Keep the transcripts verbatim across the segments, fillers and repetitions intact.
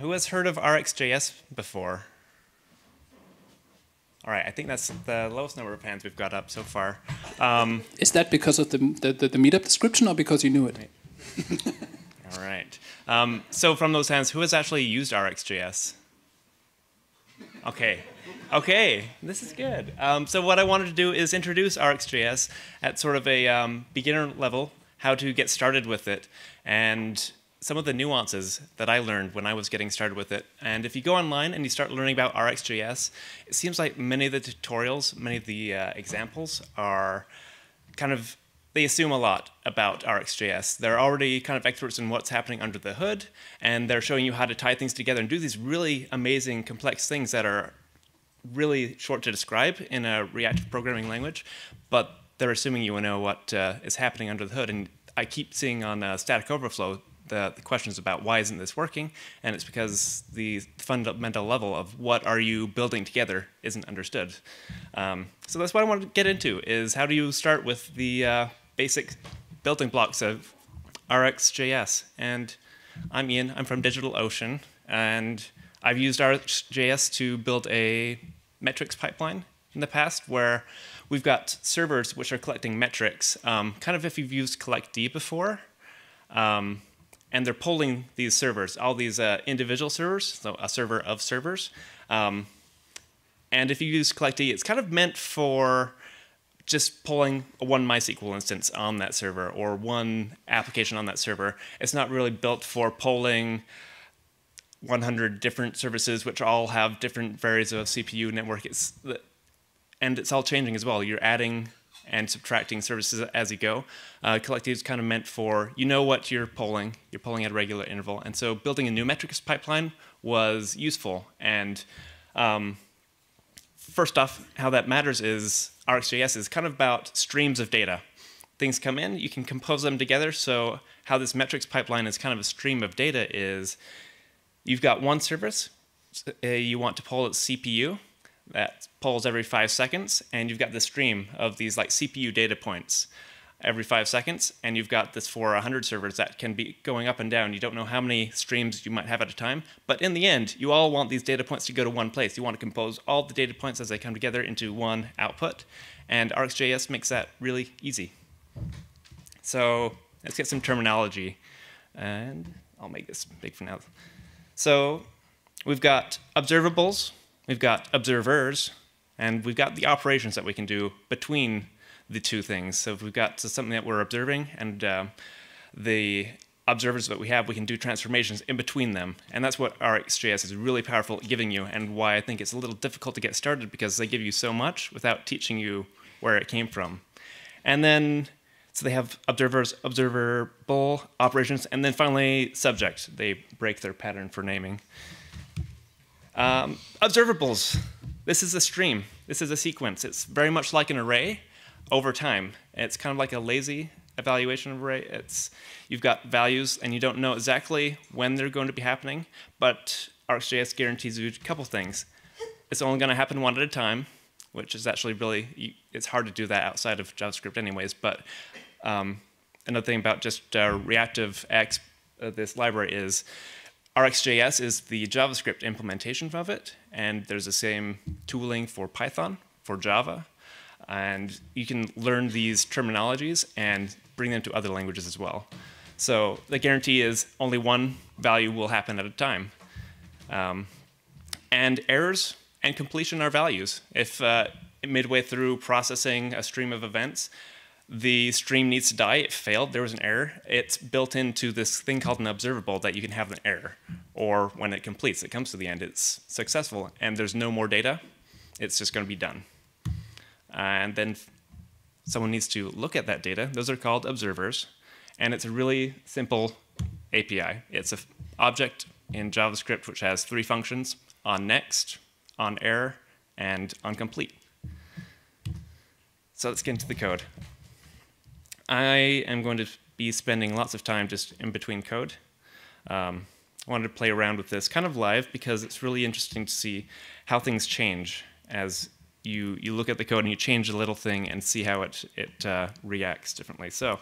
Who has heard of R x J S before? All right, I think that's the lowest number of hands we've got up so far. Um, Is that because of the, the, the, the meetup description or because you knew it? Right. All right. Um, so from those hands, who has actually used R x J S? Okay. Okay, this is good. Um, so what I wanted to do is introduce R x J S at sort of a um, beginner level, how to get started with it, and some of the nuances that I learned when I was getting started with it. And if you go online and you start learning about R x J S, it seems like many of the tutorials, many of the uh, examples are kind of, they assume a lot about R x J S. They're already kind of experts in what's happening under the hood, and they're showing you how to tie things together and do these really amazing, complex things that are really short to describe in a reactive programming language, but they're assuming you know what uh, is happening under the hood. And I keep seeing on uh, Static Overflow the, the questions about why isn't this working, and it's because the fundamental level of what are you building together isn't understood. Um, so that's what I want to get into, is how do you start with the uh, basic building blocks of R x J S. And I'm Ian, I'm from DigitalOcean, and I've used R x J S to build a metrics pipeline in the past where we've got servers which are collecting metrics, um, kind of if you've used CollectD before, um, and they're polling these servers, all these uh, individual servers, so a server of servers. Um, and if you use CollectD, it's kind of meant for just pulling one MySQL instance on that server or one application on that server. It's not really built for polling one hundred different services, which all have different varies of C P U network. It's the, and it's all changing as well. You're adding and subtracting services as you go. Uh, CollectD is kind of meant for, you know what you're polling. You're polling at a regular interval. And so building a new metrics pipeline was useful. And um, first off, how that matters is R x J S is kind of about streams of data. Things come in, you can compose them together. So how this metrics pipeline is kind of a stream of data is you've got one service. Uh, you want to poll its C P U. That polls every five seconds, and you've got the stream of these like C P U data points every five seconds, and you've got this for one hundred servers that can be going up and down. You don't know how many streams you might have at a time, but in the end, you all want these data points to go to one place. You want to compose all the data points as they come together into one output, and R x J S makes that really easy. So let's get some terminology, and I'll make this big for now. So we've got observables. We've got observers, and we've got the operations that we can do between the two things. So if we've got something that we're observing and uh, the observers that we have, we can do transformations in between them. And that's what R x J S is really powerful at giving you, and why I think it's a little difficult to get started, because they give you so much without teaching you where it came from. And then, so they have observers, observable operations, and then finally subject. They break their pattern for naming. Um, observables. This is a stream. This is a sequence. It's very much like an array over time. It's kind of like a lazy evaluation array. It's, you've got values, and you don't know exactly when they're going to be happening, but R x J S guarantees you a couple things. It's only going to happen one at a time, which is actually really, it's hard to do that outside of JavaScript anyways, but um, another thing about just uh, ReactiveX, uh, this library, is R x J S is the JavaScript implementation of it, and there's the same tooling for Python, for Java, and you can learn these terminologies and bring them to other languages as well. So the guarantee is only one value will happen at a time. Um, and errors and completion are values. If uh, midway through processing a stream of events, the stream needs to die, it failed, there was an error, it's built into this thing called an observable that you can have an error. Or when it completes, it comes to the end, it's successful, and there's no more data, it's just going to be done. And then someone needs to look at that data. Those are called observers, and it's a really simple A P I. It's an object in JavaScript which has three functions, on next, on error, and on complete. So let's get into the code. I am going to be spending lots of time just in between code. Um, I wanted to play around with this kind of live because it's really interesting to see how things change as you, you look at the code and you change a little thing and see how it, it uh, reacts differently. So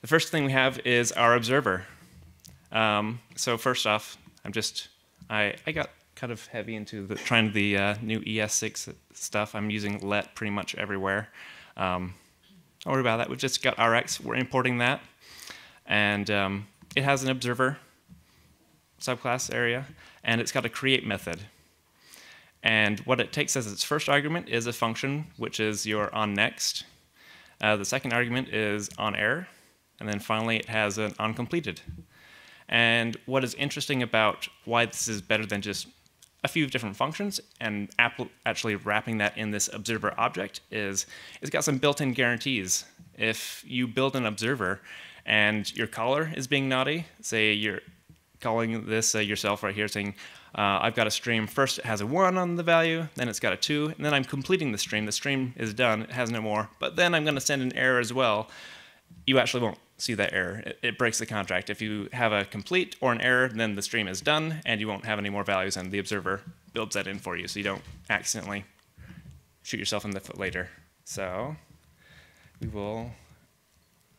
the first thing we have is our observer. Um, so first off, I'm just, I, I got kind of heavy into the, trying the uh, new E S six stuff. I'm using let pretty much everywhere. Um, don't worry about that. We've just got Rx. We're importing that. And um, it has an observer subclass area, and it's got a create method. And what it takes as its first argument is a function, which is your onNext. Uh, the second argument is onError. And then finally, it has an onCompleted. And what is interesting about why this is better than just a few different functions and actually wrapping that in this observer object is it's got some built-in guarantees. If you build an observer and your caller is being naughty, say you're calling this uh, yourself right here saying, uh, I've got a stream, first it has a one on the value, then it's got a two, and then I'm completing the stream. The stream is done, it has no more, but then I'm gonna send an error as well. You actually won't see that error. It, it breaks the contract. If you have a complete or an error, then the stream is done, and you won't have any more values, and the observer builds that in for you, so you don't accidentally shoot yourself in the foot later. So we will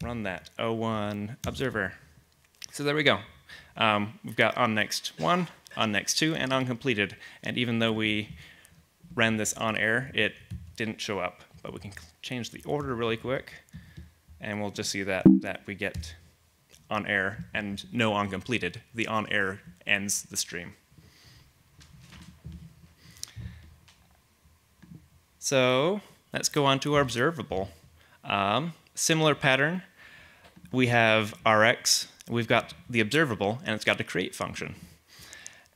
run that oh one observer. So there we go. Um, we've got onNext one, onNext two, and onCompleted. And even though we ran this onError, it didn't show up. But we can change the order really quick. And we'll just see that, that we get onError and no onCompleted. The onError ends the stream. So let's go on to our observable. Um, similar pattern. We have Rx. We've got the observable, and it's got the create function.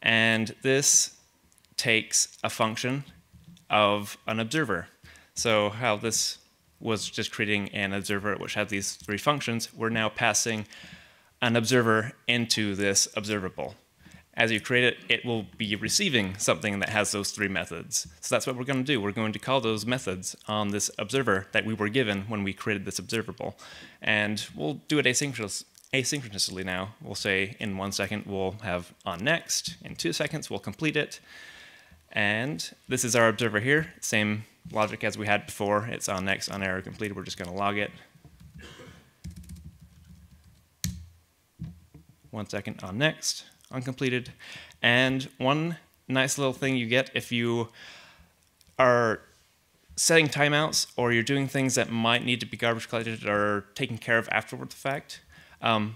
And this takes a function of an observer. So how this was just creating an observer which had these three functions. We're now passing an observer into this observable. As you create it, it will be receiving something that has those three methods. So that's what we're going to do. We're going to call those methods on this observer that we were given when we created this observable. And we'll do it asynchronous, asynchronously now. We'll say in one second we'll have onNext. In two seconds we'll complete it. And this is our observer here. Same logic as we had before. It's onNext, onError, completed. We're just going to log it. One second, onNext, onCompleted. And one nice little thing you get if you are setting timeouts or you're doing things that might need to be garbage collected or taken care of afterward the fact, um,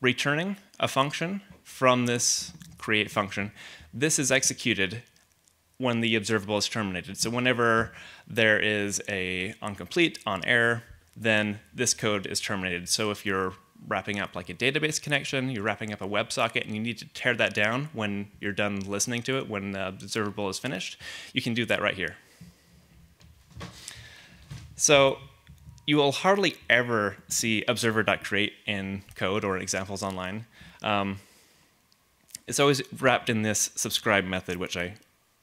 returning a function from this create function. This is executed when the observable is terminated. So whenever there is a onComplete, onError, then this code is terminated. So if you're wrapping up like a database connection, you're wrapping up a WebSocket, and you need to tear that down when you're done listening to it, when the observable is finished, you can do that right here. So you will hardly ever see observer.create in code or examples online. Um, it's always wrapped in this subscribe method, which I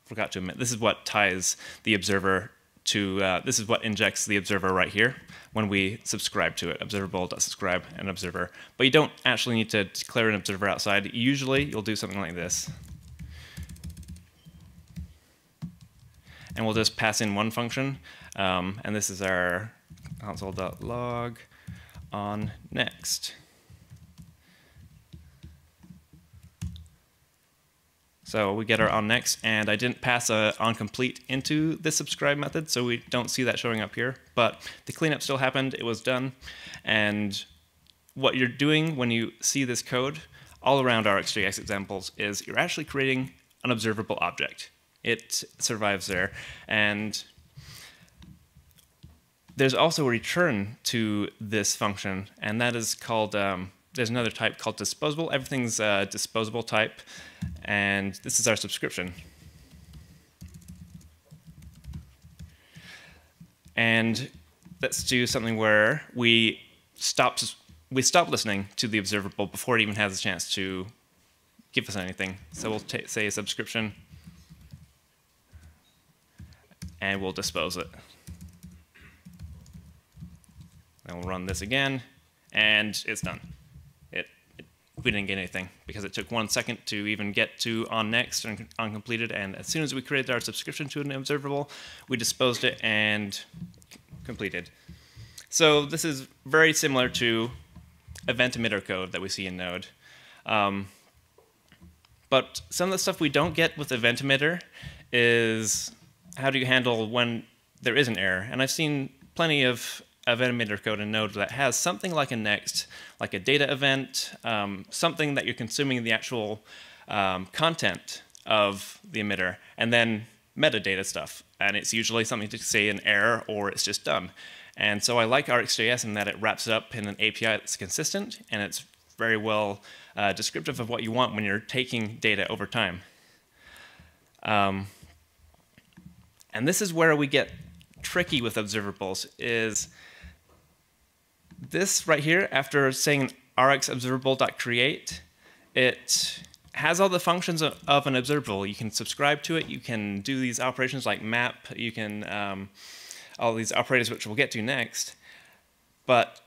forgot to admit, this is what ties the observer to, uh, this is what injects the observer right here when we subscribe to it, observable.subscribe and observer. But you don't actually need to declare an observer outside. Usually you'll do something like this. And we'll just pass in one function. Um, and this is our console.log on next. So we get our onNext, and I didn't pass a onComplete into the subscribe method, so we don't see that showing up here. But the cleanup still happened, it was done. And what you're doing when you see this code all around our RxJS examples is you're actually creating an observable object. It survives there. And there's also a return to this function, and that is called, um, there's another type called disposable. Everything's a disposable type. And this is our subscription. And let's do something where we stop, we stop listening to the observable before it even has a chance to give us anything. So we'll say a subscription, and we'll dispose it. And we'll run this again, and it's done. We didn't get anything because it took one second to even get to onNext and onCompleted. And as soon as we created our subscription to an observable, we disposed it and completed. So this is very similar to event emitter code that we see in Node. Um, But some of the stuff we don't get with event emitter is how do you handle when there is an error? And I've seen plenty of event emitter code in Node that has something like a next, like a data event, um, something that you're consuming the actual um, content of the emitter, and then metadata stuff. And it's usually something to say an error or it's just done. And so I like RxJS in that it wraps it up in an A P I that's consistent and it's very well uh, descriptive of what you want when you're taking data over time. Um, and this is where we get tricky with observables is this right here, after saying rxobservable.create, it has all the functions of, of an observable. You can subscribe to it, you can do these operations like map, you can um, all these operators which we'll get to next, but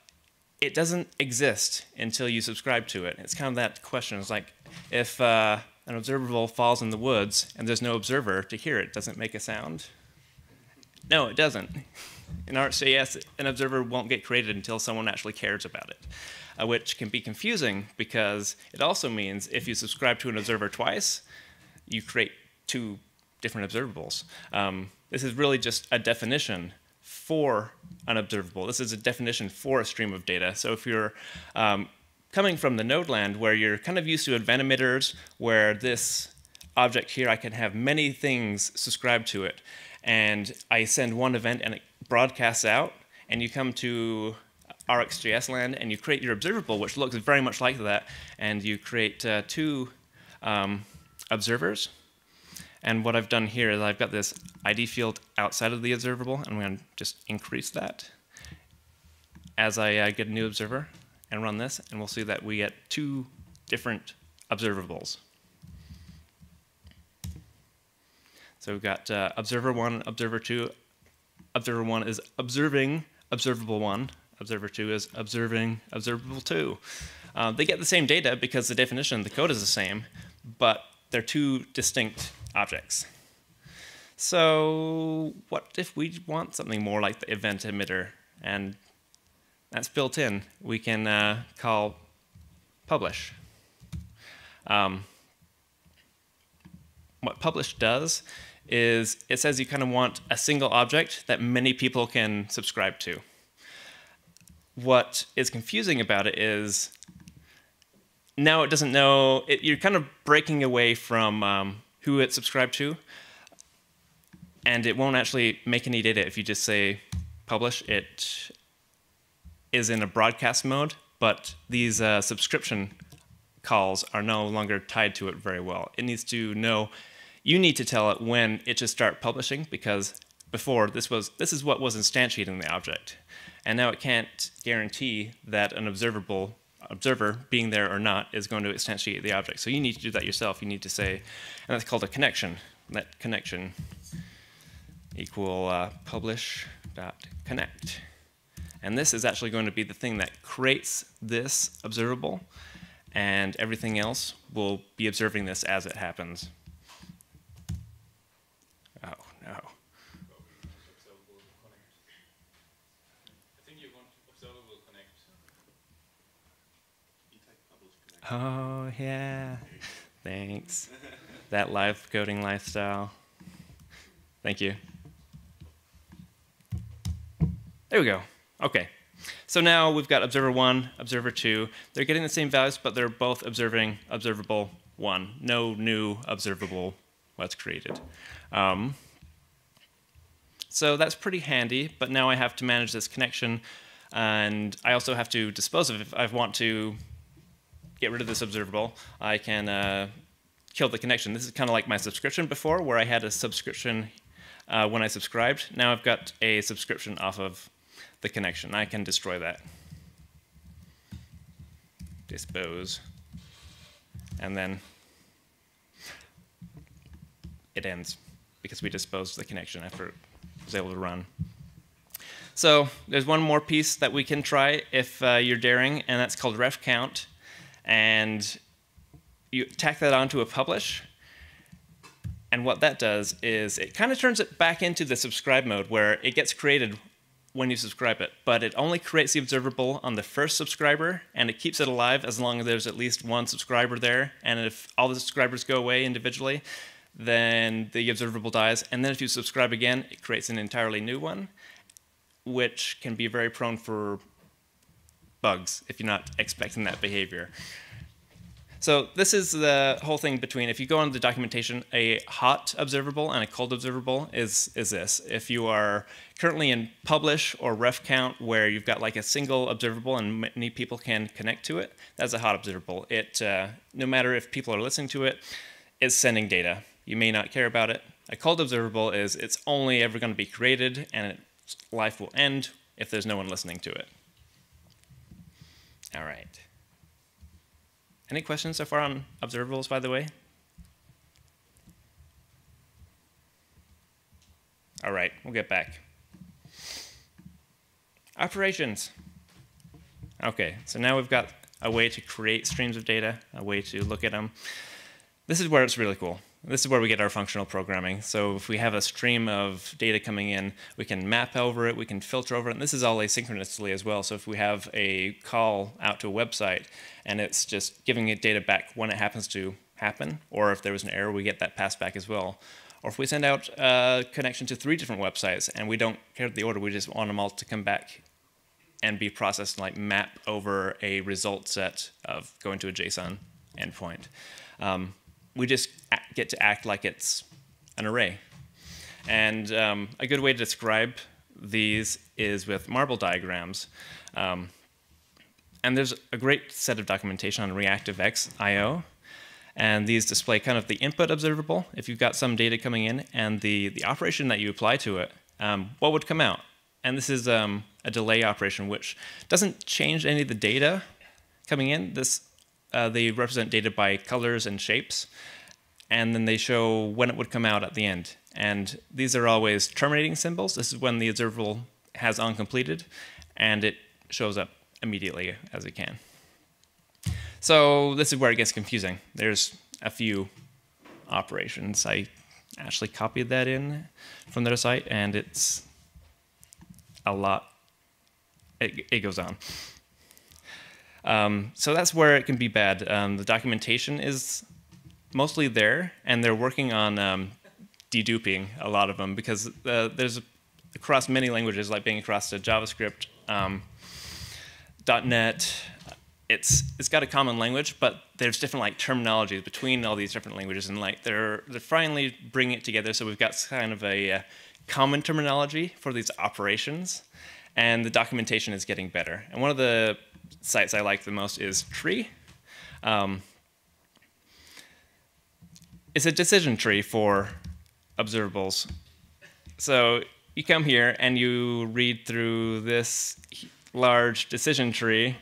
it doesn't exist until you subscribe to it. It's kind of that question. It's like if uh, an observable falls in the woods and there's no observer to hear it, does it make a sound? No, it doesn't. In RxJS, an observer won't get created until someone actually cares about it, uh, which can be confusing because it also means if you subscribe to an observer twice, you create two different observables. Um, this is really just a definition for an observable. This is a definition for a stream of data. So if you're um, coming from the node land where you're kind of used to event emitters, where this object here, I can have many things subscribed to it, and I send one event and it broadcasts out, and you come to RxJS land and you create your observable, which looks very much like that, and you create uh, two um, observers. And what I've done here is I've got this I D field outside of the observable, and I'm going to just increase that as I uh, get a new observer and run this, and we'll see that we get two different observables. So we've got uh, observer one, observer two. Observer one is observing observable one. Observer two is observing observable two. Uh, they get the same data because the definition, the code is the same, but they're two distinct objects. So what if we want something more like the event emitter? And that's built in. We can uh, call publish. Um, what publish does is it says you kind of want a single object that many people can subscribe to. What is confusing about it is now it doesn't know, it, you're kind of breaking away from um, who it's subscribed to, and it won't actually make any data if you just say publish. It is in a broadcast mode, but these uh, subscription calls are no longer tied to it very well. It needs to know, you need to tell it when it should start publishing, because before this was, this is what was instantiating the object, and now it can't guarantee that an observable observer being there or not is going to instantiate the object. So you need to do that yourself. You need to say, and that's called a connection. That connection equal uh, publish.connect. And this is actually going to be the thing that creates this observable, and everything else will be observing this as it happens. Oh, no. Oh, yeah. Thanks. That live coding lifestyle. Thank you. There we go. OK. So now we've got observer one, observer two. They're getting the same values, but they're both observing observable one. No new observable was created. Um, so that's pretty handy. But now I have to manage this connection. And I also have to dispose of it if I want to get rid of this observable. I can uh, kill the connection. This is kind of like my subscription before, where I had a subscription uh, when I subscribed. Now I've got a subscription off of the connection. I can destroy that. Dispose. And then it ends, because we disposed the connection after it was able to run. So there's one more piece that we can try if uh, you're daring, and that's called ref count. And you tack that onto a publish. And what that does is it kind of turns it back into the subscribe mode, where it gets created when you subscribe it, but it only creates the observable on the first subscriber, and it keeps it alive as long as there's at least one subscriber there. And if all the subscribers go away individually, then the observable dies. And then if you subscribe again, it creates an entirely new one, which can be very prone for bugs if you're not expecting that behavior. So this is the whole thing between, if you go on the documentation, a hot observable and a cold observable is, is this. If you are currently in publish or ref count where you've got like a single observable and many people can connect to it, that's a hot observable. It, uh, no matter if people are listening to it, it's sending data. You may not care about it. A cold observable is it's only ever going to be created and its life will end if there's no one listening to it. All right. Any questions so far on observables, by the way? All right, we'll get back. Operations. OK, so now we've got a way to create streams of data, a way to look at them. This is where it's really cool. This is where we get our functional programming. So if we have a stream of data coming in, we can map over it, we can filter over it, and this is all asynchronously as well. So if we have a call out to a website and it's just giving it data back when it happens to happen, or if there was an error, we get that passed back as well. Or if we send out a connection to three different websites and we don't care the order, we just want them all to come back and be processed and like map over a result set of going to a JSON endpoint. Um, we just get to act like it's an array. And um, a good way to describe these is with marble diagrams. Um, and there's a great set of documentation on ReactiveX dot i o. And these display kind of the input observable, if you've got some data coming in, and the, the operation that you apply to it, um, what would come out? And this is um, a delay operation, which doesn't change any of the data coming in. This Uh, they represent data by colors and shapes, and then they show when it would come out at the end. And these are always terminating symbols. This is when the observable has uncompleted, and it shows up immediately as it can. So this is where it gets confusing. There's a few operations. I actually copied that in from their site, and it's a lot. It, it goes on. Um, so that's where it can be bad. Um, the documentation is mostly there, and they're working on um, deduping a lot of them, because uh, there's a, across many languages, like being across the JavaScript, um, .NET. It's it's got a common language, but there's different like terminologies between all these different languages, and like they're they're finally bringing it together. So we've got kind of a uh, common terminology for these operations, and the documentation is getting better. And one of the sites I like the most is tree. Um, it's a decision tree for observables. So you come here and you read through this large decision tree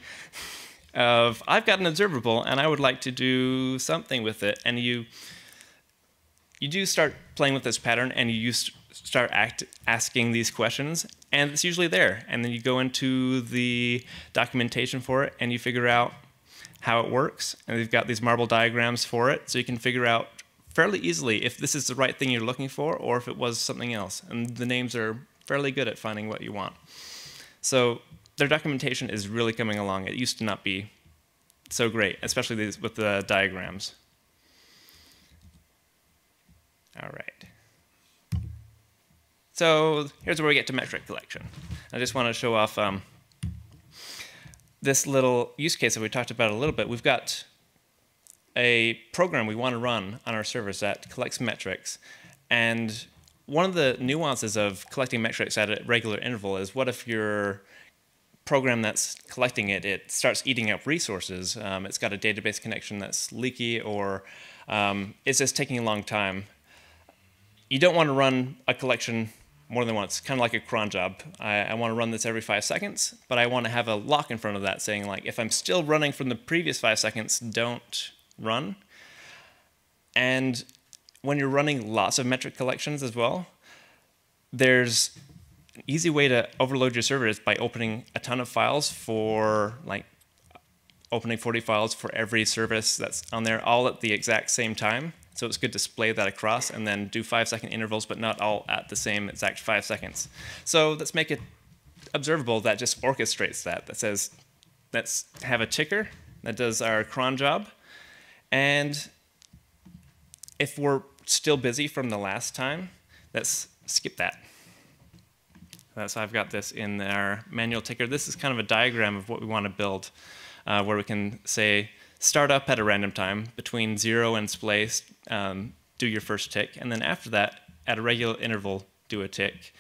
of, I've got an observable and I would like to do something with it. And you, you do start playing with this pattern, and you use start act, asking these questions, and it's usually there. And then you go into the documentation for it, and you figure out how it works. And they've got these marble diagrams for it, so you can figure out fairly easily if this is the right thing you're looking for or if it was something else. And the names are fairly good at finding what you want. So their documentation is really coming along. It used to not be so great, especially these, with the diagrams. All right. So here's where we get to metric collection. I just want to show off um, this little use case that we talked about a little bit. We've got a program we want to run on our servers that collects metrics. And one of the nuances of collecting metrics at a regular interval is, what if your program that's collecting it, it starts eating up resources? Um, it's got a database connection that's leaky, or um, it's just taking a long time. You don't want to run a collection more than once, kind of like a cron job. I, I want to run this every five seconds, but I want to have a lock in front of that saying, like, if I'm still running from the previous five seconds, don't run. And when you're running lots of metric collections as well, there's an easy way to overload your server is by opening a ton of files for, like, opening forty files for every service that's on there all at the exact same time. So it's good to display that across and then do five second intervals, but not all at the same exact five seconds. So let's make it observable that just orchestrates that, that says, let's have a ticker that does our cron job. And if we're still busy from the last time, let's skip that. Uh, so I've got this in our manual ticker. This is kind of a diagram of what we want to build, uh, where we can say, start up at a random time between zero and splice, um, do your first tick. And then after that, at a regular interval, do a tick.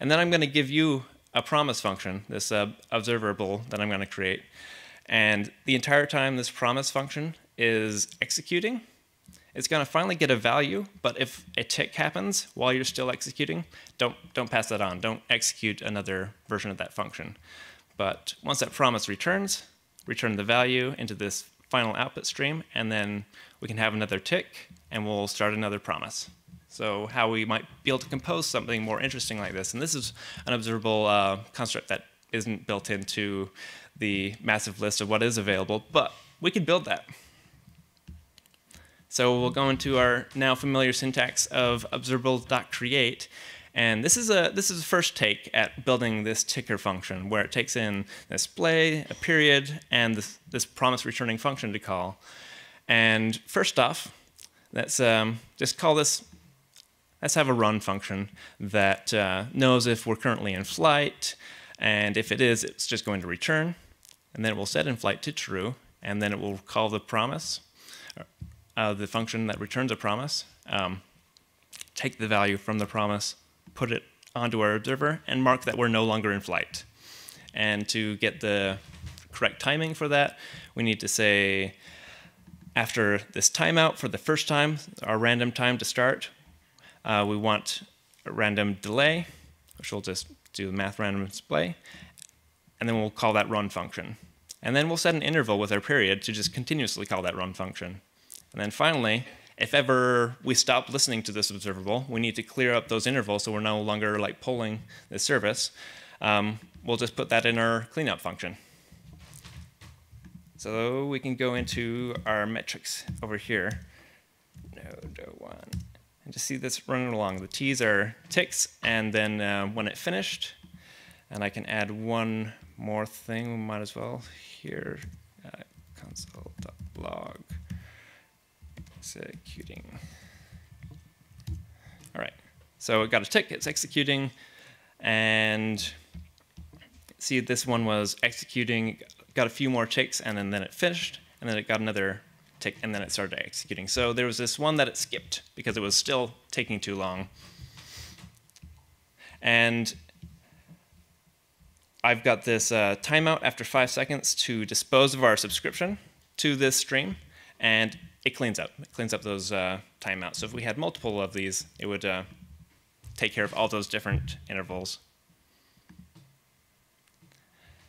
And then I'm going to give you a promise function, this uh, observable that I'm going to create. And the entire time this promise function is executing, it's going to finally get a value, but if a tick happens while you're still executing, don't, don't pass that on. Don't execute another version of that function. But once that promise returns, return the value into this final output stream, and then we can have another tick, and we'll start another promise. So how we might be able to compose something more interesting like this. And this is an observable uh, construct that isn't built into the massive list of what is available, but we could build that. So we'll go into our now familiar syntax of observable.create. And this is a this is the first take at building this ticker function, where it takes in a display, a period, and this, this promise returning function to call. And first off, let's um, just call this, let's have a run function that uh, knows if we're currently in flight. And if it is, it's just going to return. And then we'll set in flight to true. And then it will call the promise. Uh, the function that returns a promise, um, take the value from the promise, put it onto our observer, and mark that we're no longer in flight. And to get the correct timing for that, we need to say, after this timeout for the first time, our random time to start, uh, we want a random delay, which we'll just do math random display, and then we'll call that run function. And then we'll set an interval with our period to just continuously call that run function. And then finally, if ever we stop listening to this observable, we need to clear up those intervals so we're no longer like polling the service. Um, we'll just put that in our cleanup function. So we can go into our metrics over here, node zero one, and just see this running along. The T's are ticks, and then uh, when it finished, and I can add one more thing, we might as well here, uh, console.log. Executing. All right, so it got a tick, it's executing, and see this one was executing, got a few more ticks, and then, then it finished, and then it got another tick, and then it started executing. So there was this one that it skipped because it was still taking too long. And I've got this uh, timeout after five seconds to dispose of our subscription to this stream, and it cleans up. It cleans up those uh, timeouts. So if we had multiple of these, it would uh, take care of all those different intervals.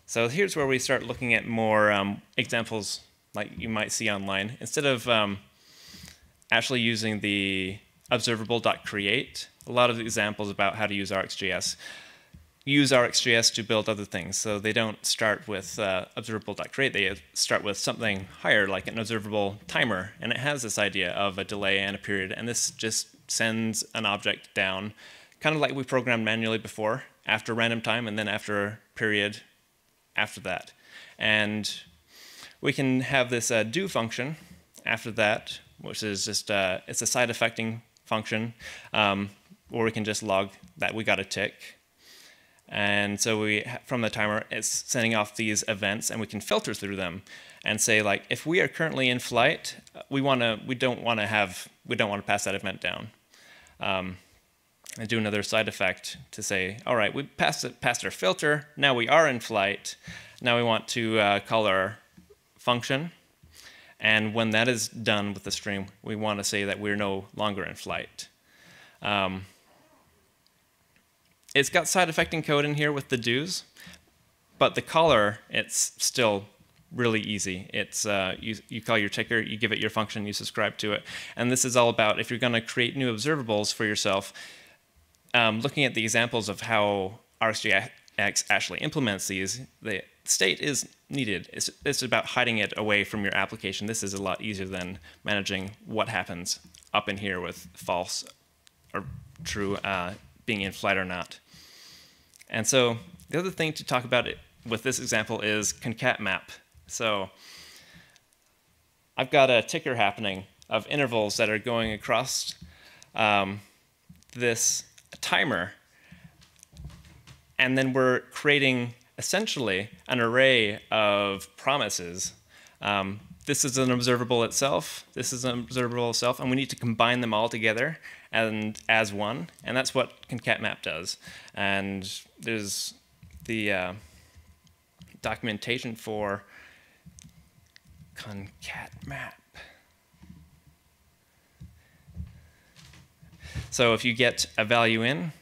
So here's where we start looking at more um, examples like you might see online. Instead of um, actually using the observable.create, a lot of examples about how to use RxJS. Use RxJS to build other things. So they don't start with uh, observable.create. They start with something higher, like an observable timer. And it has this idea of a delay and a period. And this just sends an object down, kind of like we programmed manually before, after random time, and then after period after that. And we can have this uh, do function after that, which is just uh, it's a side effecting function, um, or we can just log that we got a tick. And so we, from the timer, it's sending off these events, and we can filter through them, and say like, if we are currently in flight, we wanna, we don't wanna have, we don't wanna pass that event down. Um, and do another side effect to say, all right, we passed it, passed our filter. Now we are in flight. Now we want to uh, call our function, and when that is done with the stream, we want to say that we're no longer in flight. Um, It's got side effecting code in here with the do's, but the caller, it's still really easy. It's uh, you, you call your ticker, you give it your function, you subscribe to it. And this is all about if you're going to create new observables for yourself, um, looking at the examples of how RxJS actually implements these, the state is needed. It's, it's about hiding it away from your application. This is a lot easier than managing what happens up in here with false or true uh, being in flight or not. And so The other thing to talk about it, with this example is concat map. So I've got a ticker happening of intervals that are going across um, this timer. And then we're creating essentially an array of promises. Um, this is an observable itself. This is an observable itself. And we need to combine them all together and as one. And that's what concat map does. And there's the uh, documentation for concat map. So if you get a value in,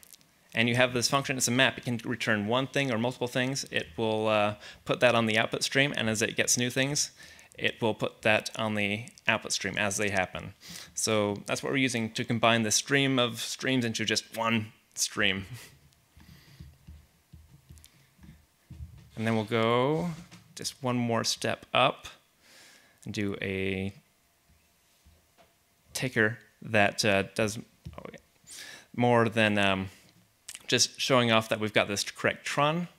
and you have this function, it's a map. It can return one thing or multiple things. It will uh, put that on the output stream, and as it gets new things, it will put that on the output stream as they happen. So that's what we're using to combine the stream of streams into just one stream. And then we'll go just one more step up and do a ticker that uh, does oh, yeah. more than um, just showing off that we've got this correct tron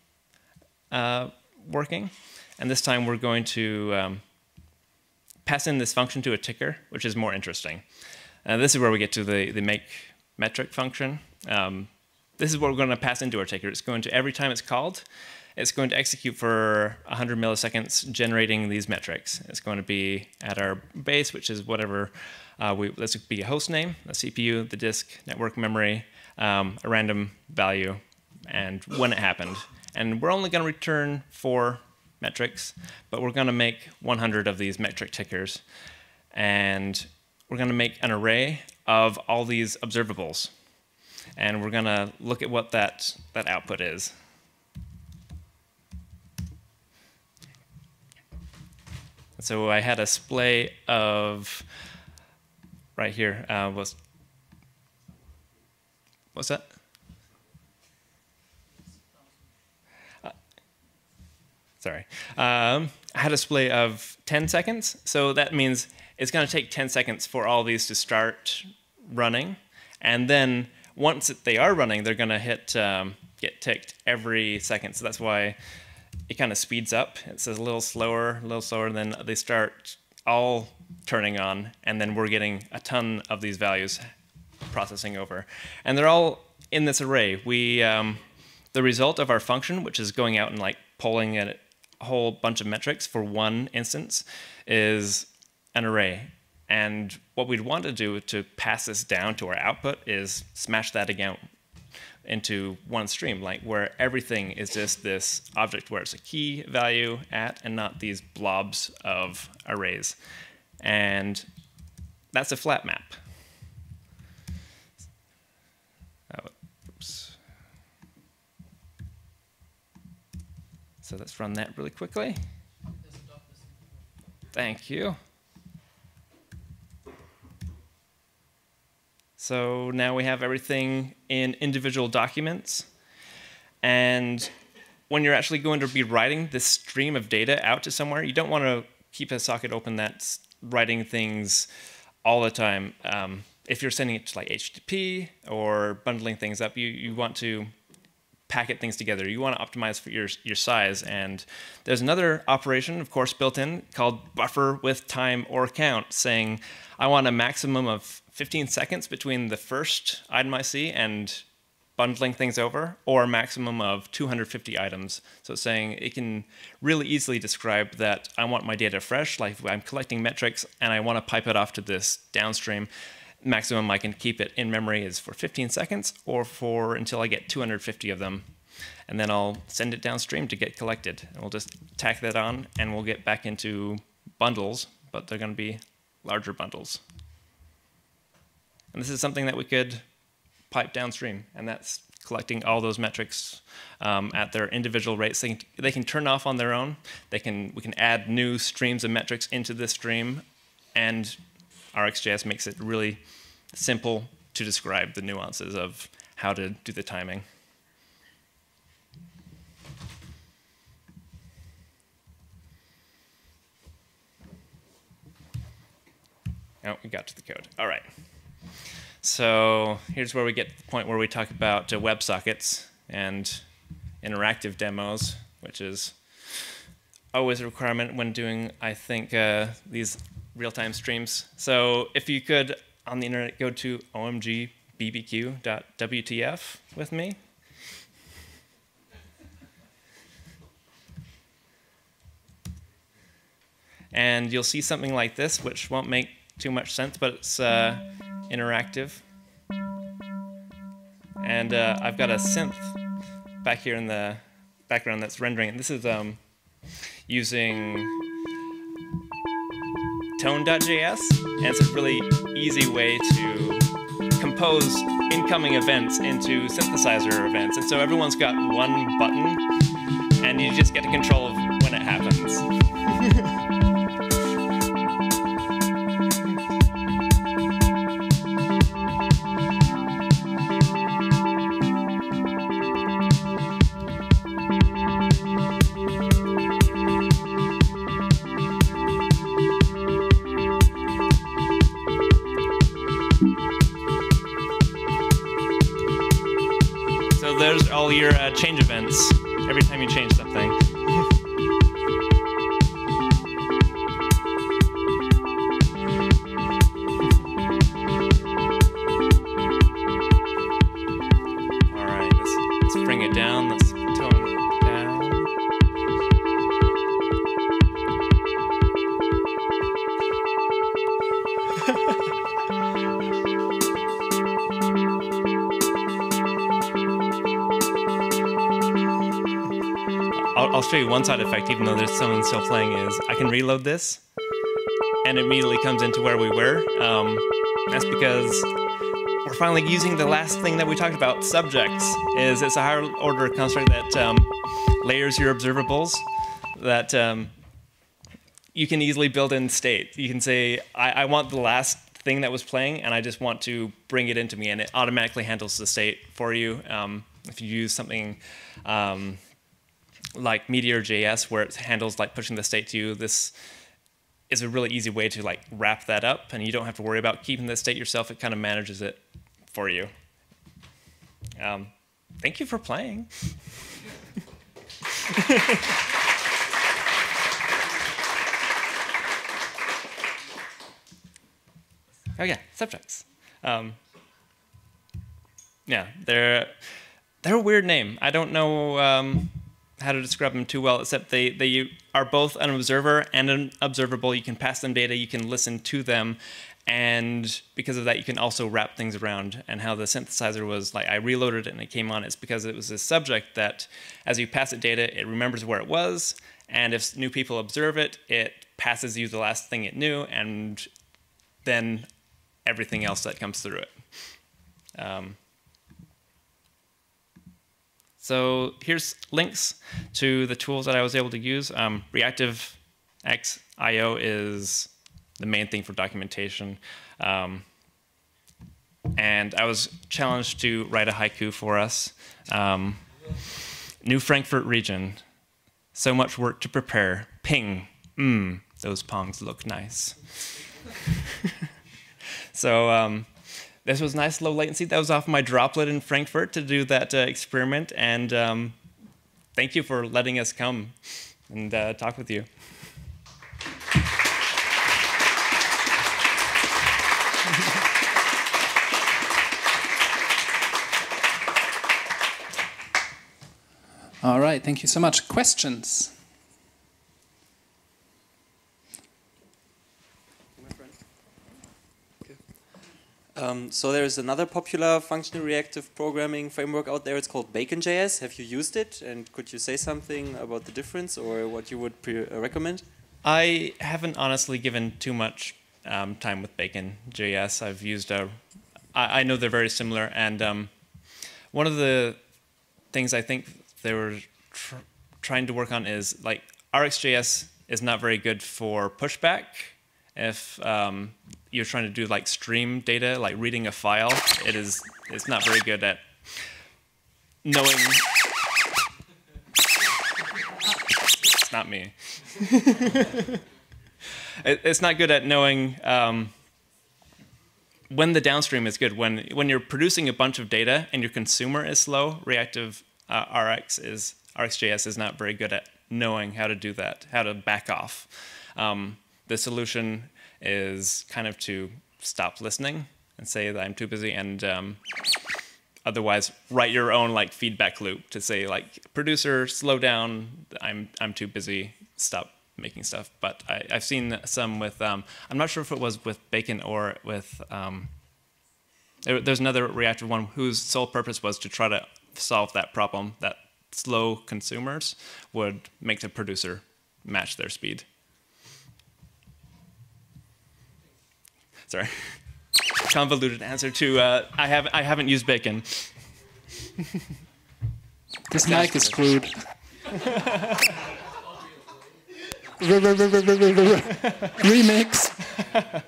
uh, working. And this time we're going to um, pass in this function to a ticker, which is more interesting. Uh, this is where we get to the, the make metric function. Um, this is what we're going to pass into our ticker. It's going to, every time it's called, it's going to execute for one hundred milliseconds, generating these metrics. It's going to be at our base, which is whatever. Uh, we, this could be a host name, a C P U, the disk, network memory, um, a random value, and when it happened. And we're only going to return four metrics, but we're going to make one hundred of these metric tickers. And we're going to make an array of all these observables. And we're going to look at what that, that output is. So I had a display of right here uh, was what's that? Uh, sorry, um, I had a display of ten seconds. So that means it's going to take ten seconds for all these to start running, and then once they are running, they're going to hit um, get ticked every second. So that's why it kind of speeds up. It's a little slower, a little slower, then they start all turning on, and then we're getting a ton of these values processing over. And they're all in this array. We, um, the result of our function, which is going out and like polling a whole bunch of metrics for one instance, is an array. And what we'd want to do to pass this down to our output is smash that again into one stream, like where everything is just this object where it's a key value at and not these blobs of arrays. And that's a flat map. Oh, oops. So let's run that really quickly. Thank you. So now we have everything in individual documents. And when you're actually going to be writing this stream of data out to somewhere, you don't want to keep a socket open that's writing things all the time. Um, if you're sending it to like H T T P or bundling things up, you, you want to packet things together. You want to optimize for your, your size. And there's another operation, of course, built in called buffer with time or count, saying I want a maximum of fifteen seconds between the first item I see and bundling things over, or a maximum of two hundred fifty items. So it's saying it can really easily describe that I want my data fresh, like I'm collecting metrics and I want to pipe it off to this downstream. Maximum I can keep it in memory is for fifteen seconds or for until I get two hundred fifty of them. And then I'll send it downstream to get collected. And we'll just tack that on and we'll get back into bundles, but they're going to be larger bundles. And this is something that we could pipe downstream, and that's collecting all those metrics um, at their individual rates. They can, they can turn off on their own. They can, we can add new streams of metrics into this stream, and RxJS makes it really simple to describe the nuances of how to do the timing. Oh, we got to the code. All right. So here's where we get to the point where we talk about uh, WebSockets, and interactive demos, which is always a requirement when doing, I think, uh, these real-time streams. So if you could, on the internet, go to O M G B B Q dot W T F with me. And you'll see something like this, which won't make too much sense, but it's uh, interactive. And uh, I've got a synth back here in the background that's rendering. And this is um, using Tone dot J S, and it's a really easy way to compose incoming events into synthesizer events. And so everyone's got one button, and you just get the control of when it happens. There's all your uh, change events every time you change something. All right, let's, let's bring it down. Let's tone it down. I'll show you one side effect, even though there's someone still playing, is I can reload this, and it immediately comes into where we were. Um, that's because we're finally using the last thing that we talked about, subjects. Is it's a higher order construct that um, layers your observables, that um, you can easily build in state. You can say, I, I want the last thing that was playing, and I just want to bring it into me, and it automatically handles the state for you. Um, if you use something um, like Meteor dot J S, where it handles like pushing the state to you, this is a really easy way to like wrap that up, and you don't have to worry about keeping the state yourself. It kind of manages it for you. Um, thank you for playing. Oh yeah, subjects. Um, yeah, they're they're a weird name. I don't know. Um, how to describe them too well, except they, they are both an observer and an observable. You can pass them data, you can listen to them, and because of that, you can also wrap things around. And how the synthesizer was, like, I reloaded it and it came on, it's because it was this subject that, as you pass it data, it remembers where it was, and if new people observe it, it passes you the last thing it knew, and then everything else that comes through it. Um, So here's links to the tools that I was able to use. Um, ReactiveX dot I O is the main thing for documentation. Um, and I was challenged to write a haiku for us. Um, New Frankfurt region. So much work to prepare. Ping. Mmm. Those pongs look nice. So... Um, This was nice low latency. That was off my droplet in Frankfurt to do that uh, experiment. And um, thank you for letting us come and uh, talk with you. All right, thank you so much. Questions? Um, so there's another popular functional reactive programming framework out there. It's called Bacon dot J S. Have you used it? And could you say something about the difference or what you would pre recommend? I haven't honestly given too much um, time with Bacon dot J S. I've used a... I, I know they're very similar. And um, one of the things I think they were tr trying to work on is, like, RxJS is not very good for pushback. If um, you're trying to do like stream data, like reading a file, it is it's not very good at knowing. It's not me. it, it's not good at knowing um, when the downstream is good. When when you're producing a bunch of data and your consumer is slow, Reactive uh, Rx is RxJS is not very good at knowing how to do that, how to back off. Um, the solution is kind of to stop listening and say that I'm too busy, and um, otherwise write your own like feedback loop to say like, producer, slow down, I'm I'm too busy, stop making stuff. But I, I've seen some with, um, I'm not sure if it was with Bacon or with, um, there, there's another reactive one whose sole purpose was to try to solve that problem, that slow consumers would make the producer match their speed. Sorry, convoluted answer to, uh, I, have, I haven't used Bacon. This mic is screwed. Remix.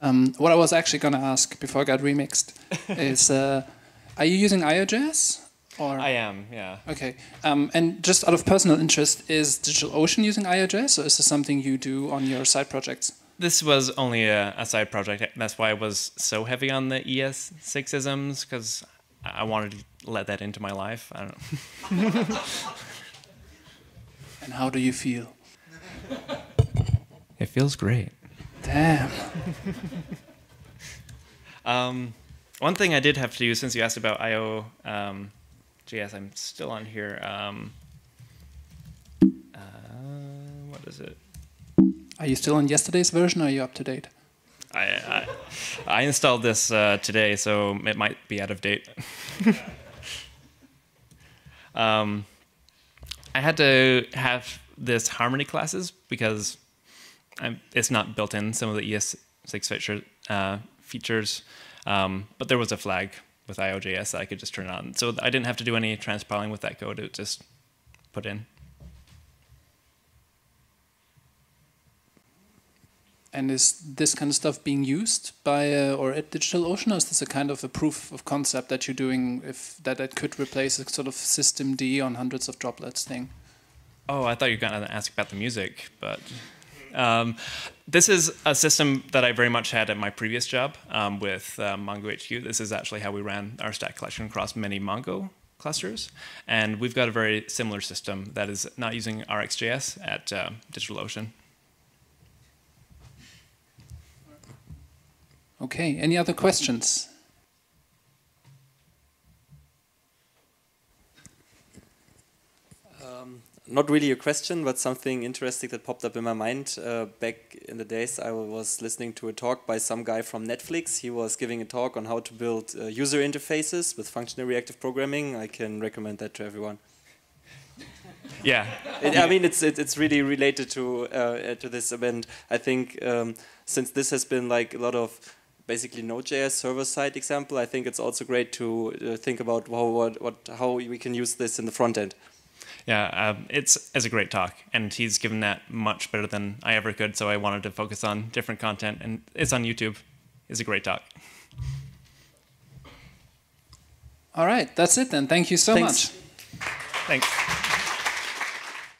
Um, what I was actually going to ask before I got remixed is, uh, are you using I O J S? Or? I am, yeah. Okay, um, and just out of personal interest, is DigitalOcean using I O J S, or is this something you do on your side projects? This was only a, a side project. That's why I was so heavy on the E S six isms, because I wanted to let that into my life. I don't know. And how do you feel? It feels great. Damn. um, one thing I did have to do, since you asked about I O... Um, J S, I'm still on here. Um, uh, what is it? Are you still on yesterday's version, or are you up to date? I I, I installed this uh, today, so it might be out of date. um, I had to have this Harmony classes because I'm, it's not built in some of the E S six feature, uh, features, um, but there was a flag with I O J S that I could just turn on. So I didn't have to do any transpiling with that code, it just put in. And is this kind of stuff being used by uh, or at DigitalOcean, or is this a kind of a proof of concept that you're doing, if that it could replace a sort of system D on hundreds of droplets thing? Oh, I thought you were going to ask about the music, but... Um, this is a system that I very much had at my previous job um, with uh, MongoHQ. This is actually how we ran our stack collection across many Mongo clusters. And we've got a very similar system that is not using R X J S at uh, DigitalOcean. Okay, any other questions? Not really a question, but something interesting that popped up in my mind. Uh, back in the days, I was listening to a talk by some guy from Netflix. He was giving a talk on how to build uh, user interfaces with functional reactive programming. I can recommend that to everyone. Yeah. It, I mean, it's it, it's really related to, uh, to this event. I think um, since this has been like a lot of basically Node J S server-side example, I think it's also great to uh, think about how, what, what, how we can use this in the front end. Yeah, um, it's, it's a great talk, and he's given that much better than I ever could, so I wanted to focus on different content, and it's on YouTube. It's a great talk. All right, that's it then. Thank you so Thanks. much. Thanks.